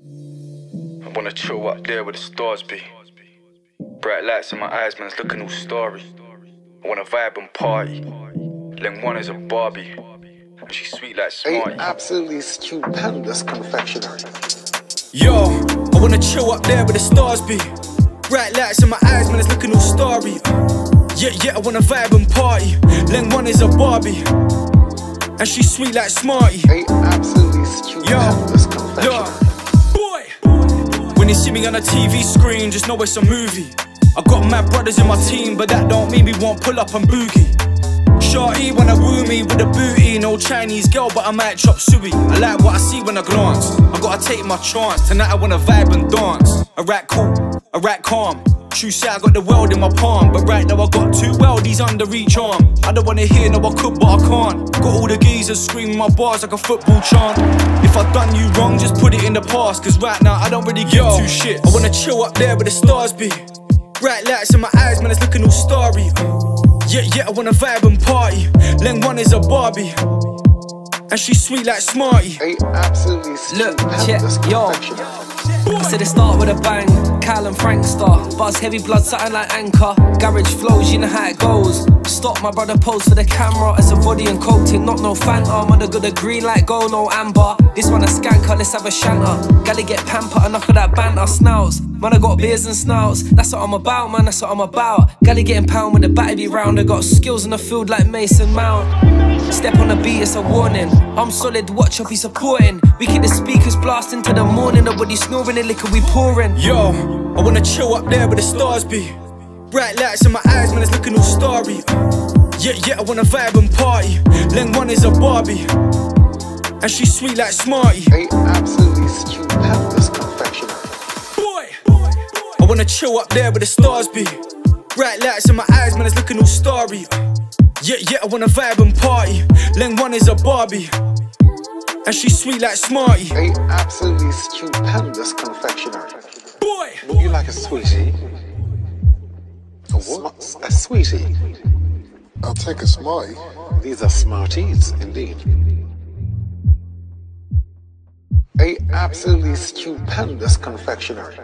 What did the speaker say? I wanna chill up there where the stars be. Bright lights in my eyes, man's looking all starry. I wanna vibe and party. Leng one is a Barbie. And she's sweet like Smarty. Absolutely stupendous confectionery. Yo, I wanna chill up there where the stars be. Bright lights in my eyes, man, it's looking all starry. Yeah, I wanna vibe and party. Leng one is a Barbie. And she's sweet like Smarty. Absolutely stupendous confectionery. When they see me on a TV screen, just know it's a movie. I got mad brothers in my team, but that don't mean we won't pull up and boogie. Shorty wanna woo me with a booty. No Chinese girl, but I might chop suey. I like what I see when I glance. I gotta take my chance. Tonight I wanna vibe and dance. I rap cool, I rap calm. True say I got the world in my palm, but right now I got two worldies under each arm. I don't wanna hear no I could, but I can't. Got all the geezers screaming my bars like a football chant. If I done you wrong, just put it in the past, cause right now I don't really give two shits. I wanna chill up there where the stars be. Bright lights in my eyes, man, it's looking all starry. Yeah, I wanna vibe and party. Leng one is a Barbie. And she's sweet like Smarty. Absolutely sweet. Look, check, yo. I said it start with a bang. Cal and Frank star. Buzz heavy blood, something like anchor. Garage flows, you know how it goes. Stop, my brother pose for the camera. It's a body and coating, not no Fanta. Mother got a green light, go no amber. This one a skanker, let's have a shanter. Gotta get pampered, enough of that banter. Snouts, man, I got beers and snouts. That's what I'm about, man, that's what I'm about. Gotta get in pound when the batty be round. I got skills in the field like Mason Mount. Step on the beat, it's a warning. I'm solid, watch, I'll be supporting. We keep the speakers blasting till the morning. Nobody snoring, the liquor we pouring. Yo, I wanna chill up there where the stars be. Bright lights in my eyes, man, it's looking all starry. Yeah, I wanna vibe and party. Leng one is a Barbie. And she's sweet like Smarty. Absolutely stupendous confectionery. Boy, I wanna chill up there where the stars be. Bright lights in my eyes, man, it's looking all starry. Yeah, I wanna vibe and party. Leng one is a Barbie. And she's sweet like Smarty. Absolutely stupendous confectionery. Boy! Would you like a sweetie? A what? A sweetie. I'll take a Smarty. These are Smarties, indeed. Absolutely stupendous confectionery.